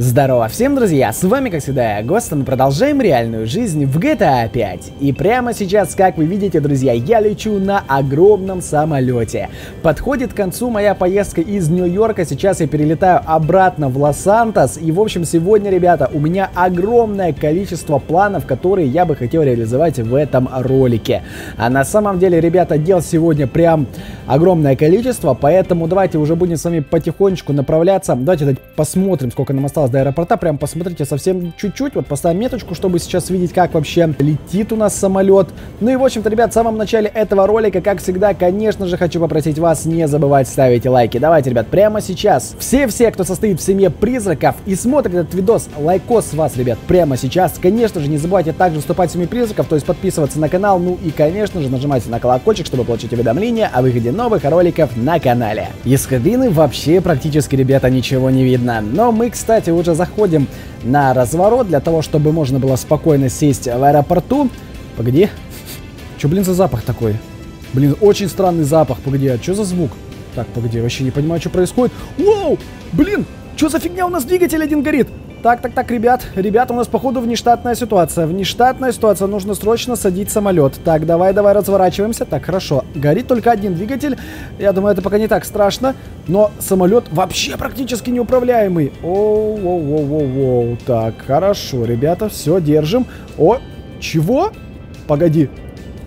Здорово всем, друзья, с вами, как всегда, я, Ghost, и мы продолжаем реальную жизнь в GTA 5. И прямо сейчас, как вы видите, друзья, я лечу на огромном самолете. Подходит к концу моя поездка из Нью-Йорка, сейчас я перелетаю обратно в Лос-Сантос. И, в общем, сегодня, ребята, у меня огромное количество планов, которые я бы хотел реализовать в этом ролике. А на самом деле, ребята, дел сегодня прям огромное количество, поэтому давайте уже будем с вами потихонечку направляться. Давайте посмотрим, сколько нам осталось до аэропорта. Прям посмотрите, совсем чуть-чуть. Вот поставим меточку, чтобы сейчас видеть, как вообще летит у нас самолет. Ну и, в общем-то, ребят, в самом начале этого ролика, как всегда, конечно же, хочу попросить вас не забывать ставить лайки. Давайте, ребят, прямо сейчас. Все-все, кто состоит в семье призраков и смотрит этот видос, лайкос вас, ребят, прямо сейчас. Конечно же, не забывайте также вступать в семью призраков, то есть подписываться на канал. Ну и, конечно же, нажимайте на колокольчик, чтобы получить уведомления о выходе новых роликов на канале. Из кабины вообще практически, ребята, ничего не видно. Но мы, кстати, уже заходим на разворот для того, чтобы можно было спокойно сесть в аэропорту. Погоди. Чё, блин, за запах такой? Блин, очень странный запах. Погоди, а чё за звук? Так, погоди, вообще не понимаю, что происходит. Воу! Блин, чё за фигня, у нас двигатель один горит? Так, ребят, у нас, походу, внештатная ситуация. Внештатная ситуация, нужно срочно садить самолет. Так, давай, разворачиваемся. Так, хорошо, горит только один двигатель. Я думаю, это пока не так страшно. Но самолет вообще практически неуправляемый. Оу. Так, хорошо, ребята, все, держим. О, чего? Погоди,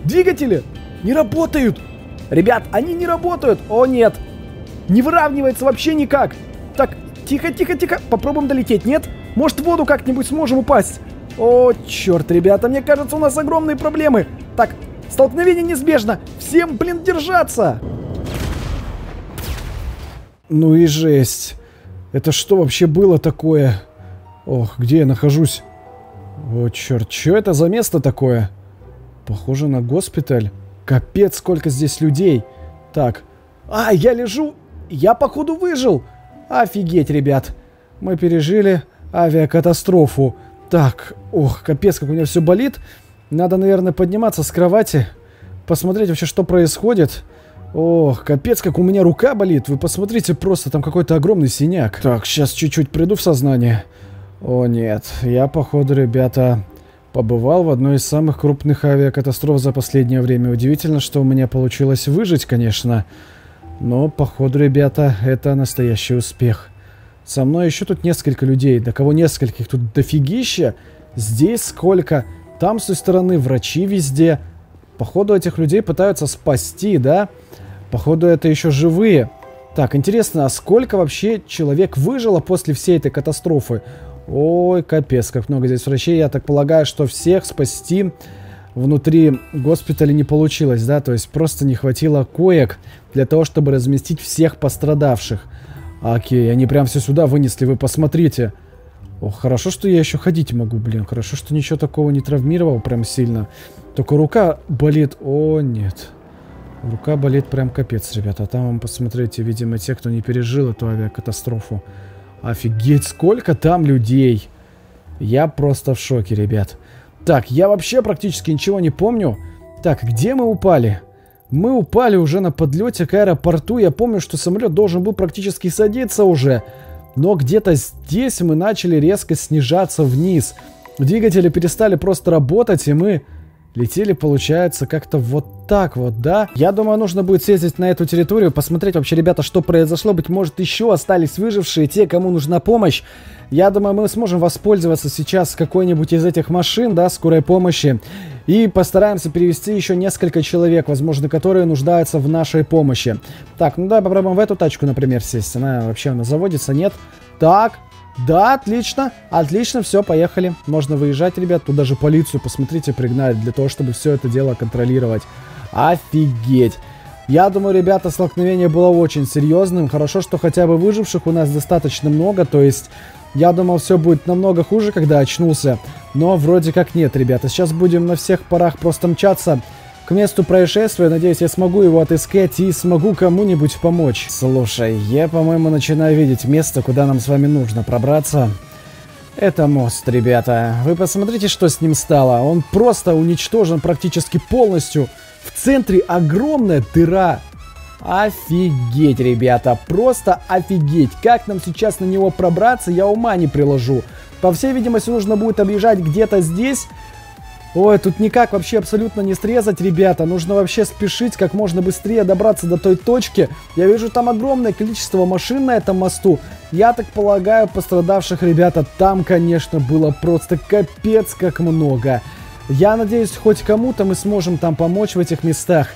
двигатели не работают. Ребят, они не работают. О, нет, не выравнивается вообще никак. Так, тихо, попробуем долететь, нет? Может, в воду как-нибудь сможем упасть? О, черт, ребята, мне кажется, у нас огромные проблемы. Так, столкновение неизбежно. Всем, блин, держаться. Ну и жесть. Это что вообще было такое? Ох, где я нахожусь? О, черт, что это за место такое? Похоже на госпиталь. Капец, сколько здесь людей. Так, а, я лежу. Я, походу, выжил. Офигеть, ребят. Мы пережили авиакатастрофу. Так, ох, капец, как у меня все болит. Надо, наверное, подниматься с кровати, посмотреть вообще, что происходит. Ох, капец, как у меня рука болит. Вы посмотрите, просто там какой-то огромный синяк. Так, сейчас чуть-чуть приду в сознание. О, нет, я, походу, ребята, побывал в одной из самых крупных авиакатастроф за последнее время. Удивительно, что у меня получилось выжить, конечно. Но, походу, ребята, это настоящий успех. Со мной еще тут несколько людей. Да кого нескольких? Тут дофигища. Здесь сколько? Там с той стороны врачи везде. Походу, этих людей пытаются спасти, да? Походу, это еще живые. Так, интересно, а сколько вообще человек выжило после всей этой катастрофы? Ой, капец, как много здесь врачей. Я так полагаю, что всех спасти внутри госпиталя не получилось, да? То есть просто не хватило коек для того, чтобы разместить всех пострадавших. Окей, они прям все сюда вынесли, вы посмотрите. Ох, хорошо, что я еще ходить могу, блин. Хорошо, что ничего такого не травмировал прям сильно. Только рука болит. О, нет. Рука болит прям капец, ребята. А там, посмотрите, видимо, те, кто не пережил эту авиакатастрофу. Офигеть, сколько там людей. Я просто в шоке, ребят. Так, я вообще практически ничего не помню. Так, где мы упали? Мы упали уже на подлете к аэропорту. Я помню, что самолет должен был практически садиться уже. Но где-то здесь мы начали резко снижаться вниз. Двигатели перестали просто работать, и мы летели, получается, как-то вот так вот, да? Я думаю, нужно будет съездить на эту территорию, посмотреть вообще, ребята, что произошло. Быть может, еще остались выжившие, те, кому нужна помощь. Я думаю, мы сможем воспользоваться сейчас какой-нибудь из этих машин, да, скорой помощи. И постараемся перевести еще несколько человек, возможно, которые нуждаются в нашей помощи. Так, ну давай попробуем в эту тачку, например, сесть. Она вообще заводится, нет? Так, да, отлично, все, поехали. Можно выезжать, ребят, тут даже полицию, посмотрите, пригнали для того, чтобы все это дело контролировать. Офигеть. Я думаю, ребята, столкновение было очень серьезным. Хорошо, что хотя бы выживших у нас достаточно много, то есть я думал, все будет намного хуже, когда очнулся. Но вроде как нет, ребята. Сейчас будем на всех парах просто мчаться к месту происшествия. Надеюсь, я смогу его отыскать и смогу кому-нибудь помочь. Слушай, я, по-моему, начинаю видеть место, куда нам с вами нужно пробраться. Это мост, ребята. Вы посмотрите, что с ним стало. Он просто уничтожен практически полностью. В центре огромная дыра. Офигеть, ребята, просто офигеть. Как нам сейчас на него пробраться, я ума не приложу. По всей видимости, нужно будет объезжать где-то здесь. Ой, тут никак вообще абсолютно не срезать, ребята. Нужно вообще спешить, как можно быстрее добраться до той точки. Я вижу там огромное количество машин на этом мосту. Я так полагаю, пострадавших, ребята, там, конечно, было просто капец как много. Я надеюсь, хоть кому-то мы сможем там помочь в этих местах.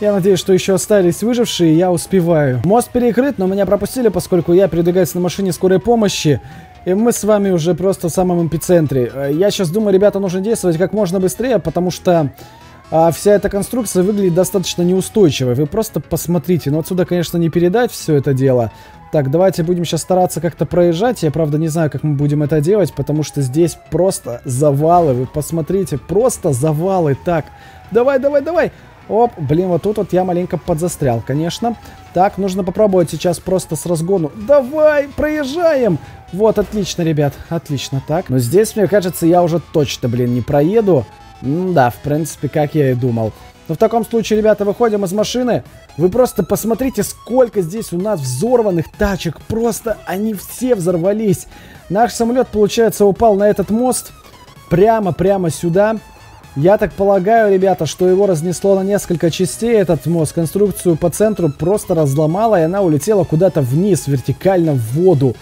Я надеюсь, что еще остались выжившие, и я успеваю. Мост перекрыт, но меня пропустили, поскольку я передвигаюсь на машине скорой помощи. И мы с вами уже просто в самом эпицентре. Я сейчас думаю, ребята, нужно действовать как можно быстрее, потому что вся эта конструкция выглядит достаточно неустойчивой. Вы просто посмотрите. Но отсюда, конечно, не передать все это дело. Так, давайте будем сейчас стараться как-то проезжать. Я, правда, не знаю, как мы будем это делать, потому что здесь просто завалы. Вы посмотрите, просто завалы. Так, давай, давай, давай. Оп, блин, вот тут вот я маленько подзастрял, конечно. Так, нужно попробовать сейчас просто с разгону. Давай, проезжаем! Вот, отлично, ребят, отлично, так. Но здесь, мне кажется, я уже точно, блин, не проеду. Да, в принципе, как я и думал. Но в таком случае, ребята, выходим из машины. Вы просто посмотрите, сколько здесь у нас взорванных тачек. Просто они все взорвались. Наш самолет, получается, упал на этот мост. Прямо сюда. Я так полагаю, ребята, что его разнесло на несколько частей, этот мост. Конструкцию по центру просто разломало, и она улетела куда-то вниз, вертикально в воду.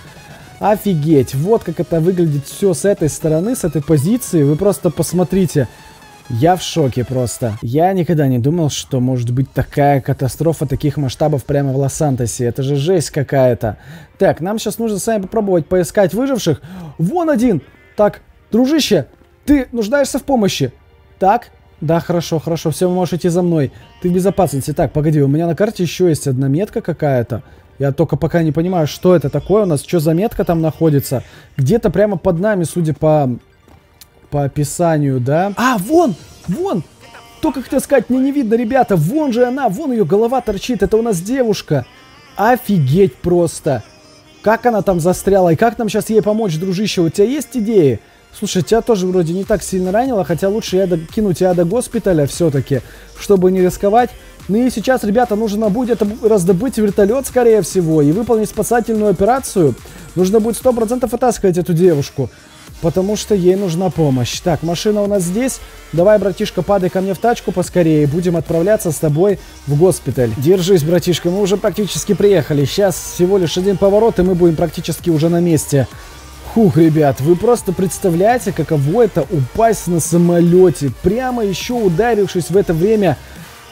Офигеть, вот как это выглядит все с этой стороны, с этой позиции. Вы просто посмотрите. Я в шоке просто. Я никогда не думал, что может быть такая катастрофа таких масштабов прямо в Лос-Сантосе. Это же жесть какая-то. Так, нам сейчас нужно с вами попробовать поискать выживших. Вон один! Так, дружище, ты нуждаешься в помощи? Так, да, хорошо, все, вы можете идти за мной. Ты в безопасности. Так, погоди, у меня на карте еще есть одна метка какая-то. Я только пока не понимаю, что это такое у нас, что за метка там находится. Где-то прямо под нами, судя по описанию, да. А, вон! Только хотел сказать, мне не видно, ребята. Вон же она, вон ее голова торчит. Это у нас девушка. Офигеть просто. Как она там застряла и как нам сейчас ей помочь, дружище? У тебя есть идеи? Слушай, тебя тоже вроде не так сильно ранило, хотя лучше я докину тебя до госпиталя все-таки, чтобы не рисковать. Ну и сейчас, ребята, нужно будет раздобыть вертолет, скорее всего, и выполнить спасательную операцию. Нужно будет 100% вытаскивать эту девушку, потому что ей нужна помощь. Так, машина у нас здесь. Давай, братишка, падай ко мне в тачку поскорее, будем отправляться с тобой в госпиталь. Держись, братишка, мы уже практически приехали. Сейчас всего лишь один поворот, и мы будем практически уже на месте. Фух, ребят, вы просто представляете, каково это упасть на самолете, прямо еще ударившись в это время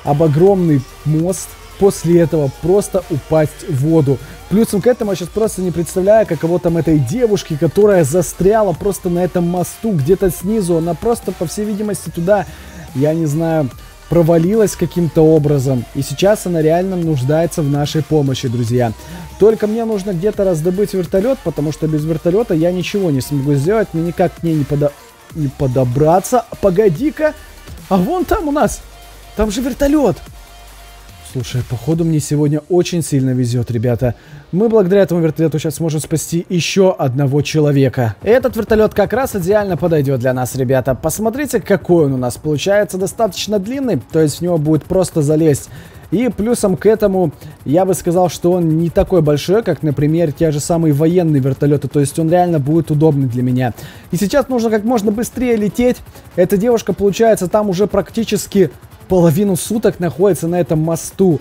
об огромный мост, после этого просто упасть в воду. Плюсом к этому я сейчас просто не представляю, каково там этой девушке, которая застряла просто на этом мосту, где-то снизу. Она просто, по всей видимости, туда, я не знаю, провалилась каким-то образом. И сейчас она реально нуждается в нашей помощи, друзья. Только мне нужно где-то раздобыть вертолет, потому что без вертолета я ничего не смогу сделать. Мне никак к ней не подобраться. Погоди-ка. А вон там у нас. Там же вертолет. Слушай, походу мне сегодня очень сильно везет, ребята. Мы благодаря этому вертолету сейчас сможем спасти еще одного человека. Этот вертолет как раз идеально подойдет для нас, ребята. Посмотрите, какой он у нас получается, достаточно длинный, то есть в него будет просто залезть. И плюсом к этому я бы сказал, что он не такой большой, как, например, те же самые военные вертолеты. То есть он реально будет удобный для меня. И сейчас нужно как можно быстрее лететь. Эта девушка, получается, там уже практически половину суток находится на этом мосту.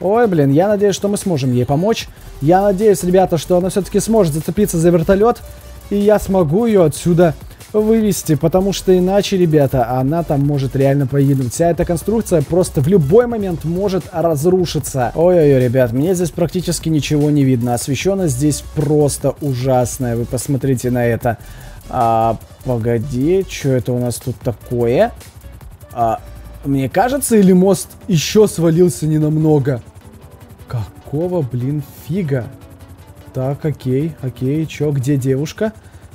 Ой, блин, я надеюсь, что мы сможем ей помочь. Я надеюсь, ребята, что она все-таки сможет зацепиться за вертолет. И я смогу ее отсюда вывести, потому что иначе, ребята, она там может реально погибнуть. Вся эта конструкция просто в любой момент может разрушиться. Ой-ой-ой, ребят, мне здесь практически ничего не видно. Освещенность здесь просто ужасная. Вы посмотрите на это. Погоди, что это у нас тут такое? Мне кажется, или мост еще свалился ненамного? Какого, блин, фига? Так, окей, чё, где девушка?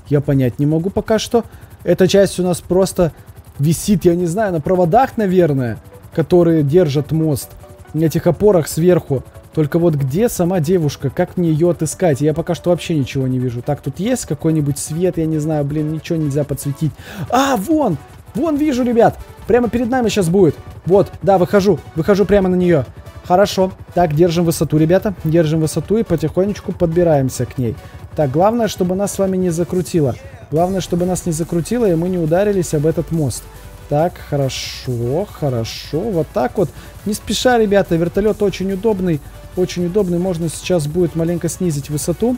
Я понять не могу пока что. Эта часть у нас просто висит, я не знаю, на проводах, наверное, которые держат мост. На этих опорах сверху. Только вот где сама девушка? Как мне ее отыскать? Я пока что вообще ничего не вижу. Так, тут есть какой-нибудь свет? Я не знаю, блин, ничего нельзя подсветить. А, вон! Вон вижу, ребят! Прямо перед нами сейчас будет. Вот, да, выхожу прямо на нее. Хорошо. Так, держим высоту, ребята. Держим высоту и потихонечку подбираемся к ней. Так, главное, чтобы нас с вами не закрутило. Главное, чтобы нас не закрутило, и мы не ударились об этот мост. Так, хорошо, хорошо. Вот так вот. Не спеша, ребята. Вертолет очень удобный. Очень удобный. Можно сейчас будет маленько снизить высоту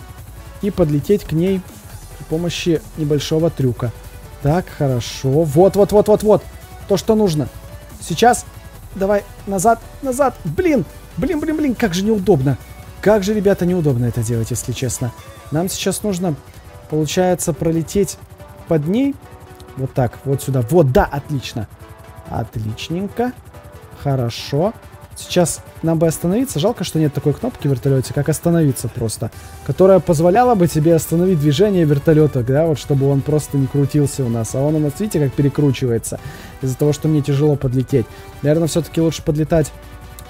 и подлететь к ней при помощи небольшого трюка. Так, хорошо. Вот, вот, вот, вот, вот. То, что нужно. Сейчас. Давай, назад, назад. Блин, блин, блин, блин. Как же неудобно. Как же, ребята, неудобно это делать, если честно. Нам сейчас нужно, получается, пролететь под ней. Вот так, вот сюда. Вот, да, отлично. Отличненько. Хорошо. Сейчас нам бы остановиться. Жалко, что нет такой кнопки в вертолете, как остановиться просто. Которая позволяла бы тебе остановить движение вертолета, да, вот чтобы он просто не крутился у нас. А он у нас, видите, как перекручивается. Из-за того, что мне тяжело подлететь. Наверное, все-таки лучше подлетать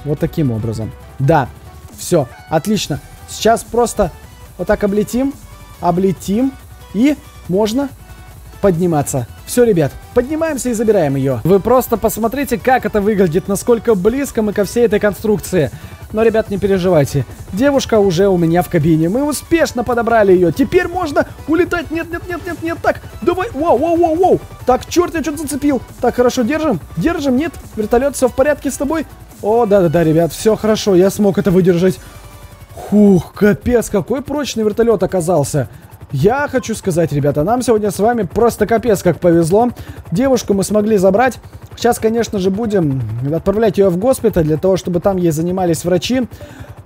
вот таким образом. Да, все, отлично. Сейчас просто вот так облетим. Облетим. И можно подниматься. Все, ребят, поднимаемся и забираем ее. Вы просто посмотрите, как это выглядит, насколько близко мы ко всей этой конструкции. Но, ребят, не переживайте. Девушка уже у меня в кабине. Мы успешно подобрали ее. Теперь можно улетать. Нет, нет, нет, нет, нет. Так, давай. Вау, вау, вау, вау. Так, черт, я что-то зацепил. Так, хорошо, держим. Держим, нет. Вертолет, все в порядке с тобой. О, да-да-да, ребят, все хорошо. Я смог это выдержать. Фух, капец, какой прочный вертолет оказался. Я хочу сказать, ребята, нам сегодня с вами просто капец как повезло. Девушку мы смогли забрать. Сейчас, конечно же, будем отправлять ее в госпиталь, для того, чтобы там ей занимались врачи.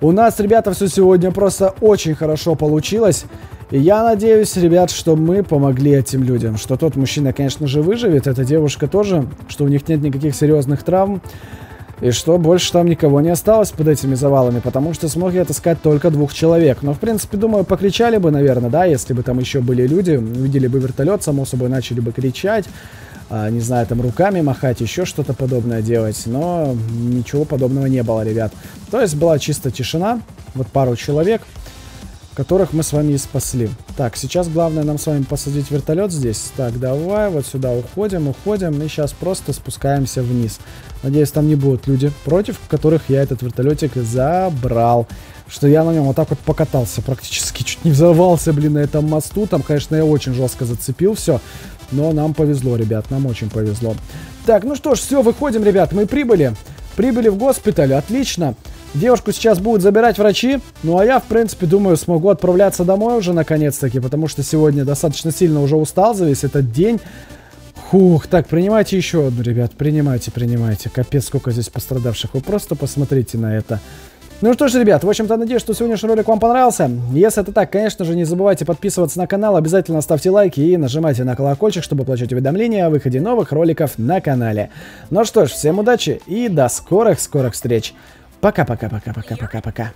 У нас, ребята, все сегодня просто очень хорошо получилось. И я надеюсь, ребят, что мы помогли этим людям. Что тот мужчина, конечно же, выживет, эта девушка тоже. Что у них нет никаких серьезных травм. И что больше там никого не осталось под этими завалами, потому что смог я отыскать только 2 человек. Но, в принципе, думаю, покричали бы, наверное, да, если бы там еще были люди, увидели бы вертолет, само собой, начали бы кричать, не знаю, там руками махать, еще что-то подобное делать, но ничего подобного не было, ребят. То есть была чисто тишина, вот пару человек, которых мы с вами и спасли. Так, сейчас главное нам с вами посадить вертолет здесь. Так, давай, вот сюда уходим, уходим. И сейчас просто спускаемся вниз. Надеюсь, там не будут люди, против которых я этот вертолетик забрал. Что я на нем вот так вот покатался практически. Чуть не взорвался, блин, на этом мосту. Там, конечно, я очень жестко зацепил все. Но нам повезло, ребят, нам очень повезло. Так, ну что ж, все, выходим, ребят. Мы прибыли. Прибыли в госпиталь, отлично. Девушку сейчас будут забирать врачи. Ну, а я, в принципе, думаю, смогу отправляться домой уже наконец-таки, потому что сегодня достаточно сильно уже устал за весь этот день. Хух, так, принимайте еще одну, ребят. Принимайте, принимайте. Капец, сколько здесь пострадавших. Вы просто посмотрите на это. Ну что ж, ребят, в общем-то, надеюсь, что сегодняшний ролик вам понравился. Если это так, конечно же, не забывайте подписываться на канал, обязательно ставьте лайки и нажимайте на колокольчик, чтобы получать уведомления о выходе новых роликов на канале. Ну что ж, всем удачи и до скорых-скорых встреч. Пока-пока-пока-пока-пока-пока.